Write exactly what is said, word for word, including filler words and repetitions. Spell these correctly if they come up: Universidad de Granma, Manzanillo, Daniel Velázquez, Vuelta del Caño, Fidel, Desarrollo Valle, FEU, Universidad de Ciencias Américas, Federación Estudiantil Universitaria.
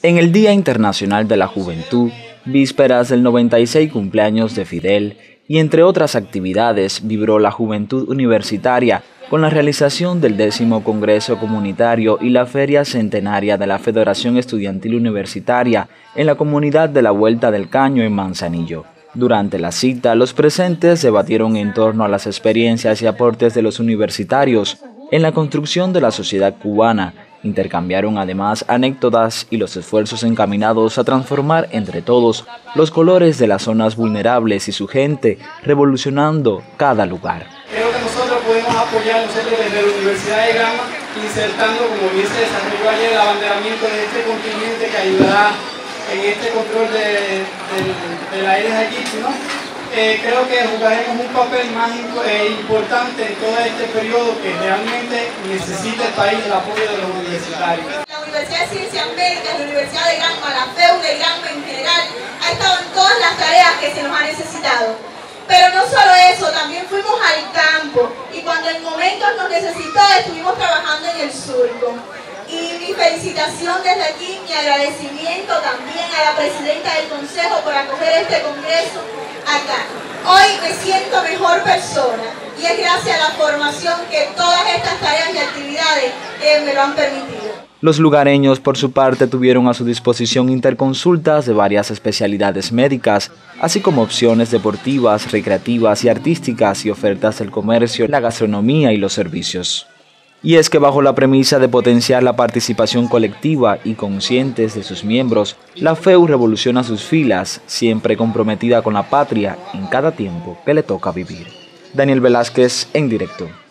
En el Día Internacional de la Juventud, vísperas del noventa y seis cumpleaños de Fidel y entre otras actividades, vibró la juventud universitaria con la realización del décimo Congreso Comunitario y la Feria Centenaria de la Federación Estudiantil Universitaria en la comunidad de la Vuelta del Caño en Manzanillo. Durante la cita, los presentes debatieron en torno a las experiencias y aportes de los universitarios en la construcción de la sociedad cubana. Intercambiaron además anécdotas y los esfuerzos encaminados a transformar entre todos los colores de las zonas vulnerables y su gente, revolucionando cada lugar. Creo que nosotros podemos apoyar nosotros desde la Universidad de Granma, insertando, como dice Desarrollo Valle, el abanderamiento de este continente que ayudará en este control de, de, de la isla de Haití, ¿no? Eh, creo que jugaremos un papel más importante en todo este periodo que realmente necesita el país el apoyo de los universitarios. La Universidad de Ciencias Américas, la Universidad de Granma, la FEU de Granma en general, ha estado en todas las tareas que se nos ha necesitado. Pero no solo eso, también fuimos al campo y cuando en momentos nos necesitó estuvimos trabajando en el surco. Y mi felicitación desde aquí, mi agradecimiento también a la presidenta del Consejo por acoger este congreso acá. Hoy me siento mejor persona y es gracias a la formación que todas estas tareas y actividades eh, me lo han permitido. Los lugareños, por su parte, tuvieron a su disposición interconsultas de varias especialidades médicas, así como opciones deportivas, recreativas y artísticas y ofertas del comercio, la gastronomía y los servicios. Y es que bajo la premisa de potenciar la participación colectiva y conscientes de sus miembros, la FEU revoluciona sus filas, siempre comprometida con la patria en cada tiempo que le toca vivir. Daniel Velázquez en directo.